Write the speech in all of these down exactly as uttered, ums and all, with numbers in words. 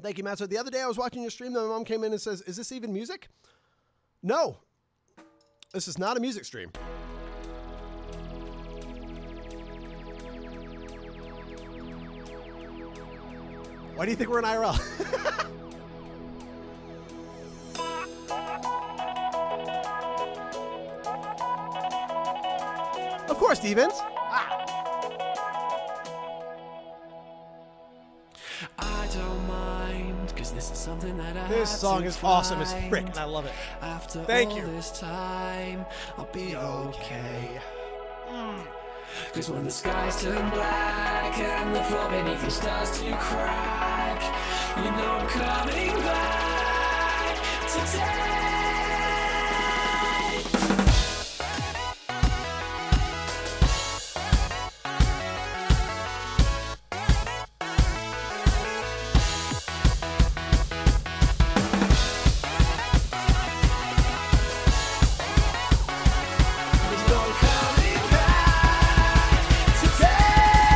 Thank you, Master. The other day I was watching your stream, then my mom came in and says, is this even music? No, this is not a music stream. Why do you think we're in I R L? Of course, Stevens. Ah. I don't mind, cause this is something that I This song is find. awesome as frick, and I love it. After Thank all you. This time, I'll be okay. Mm. Cause when the skies turn black and the floor beneath you starts to crack, you know I'm coming back today. There's no coming back today.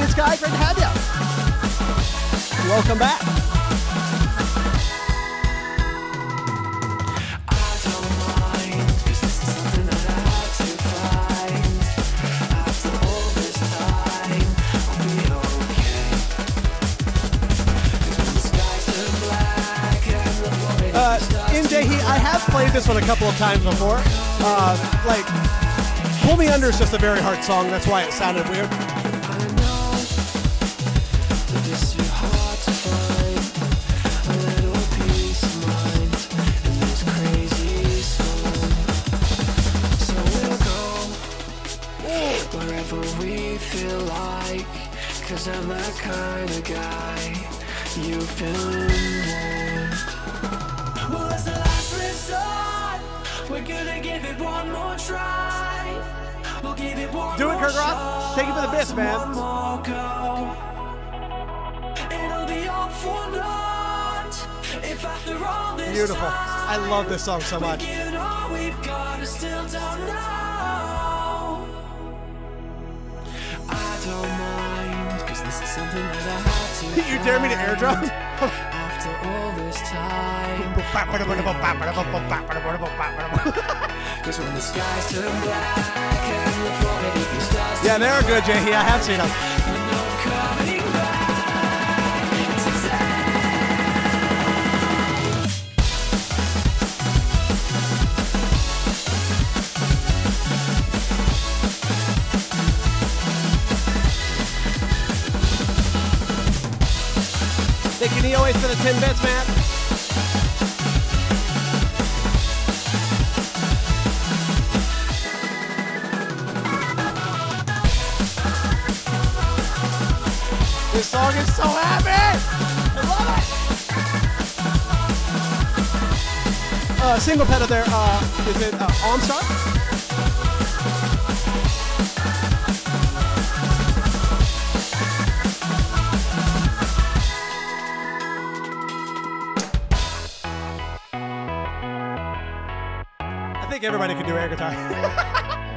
Sky, great to have you. Welcome back. Uh, Indehi, I have played this one a couple of times before. Uh, like, Pull Me Under is just a very hard song. That's why it sounded weird. Beautiful. I love this song so much. You dare me to airdrop? After all this time, yeah, they're good, J H. I have seen them. Always for the ten bits, man. This song is so happy. I love it. Uh, single pedal there. Uh, is it uh, OnStar? Everybody can do air guitar.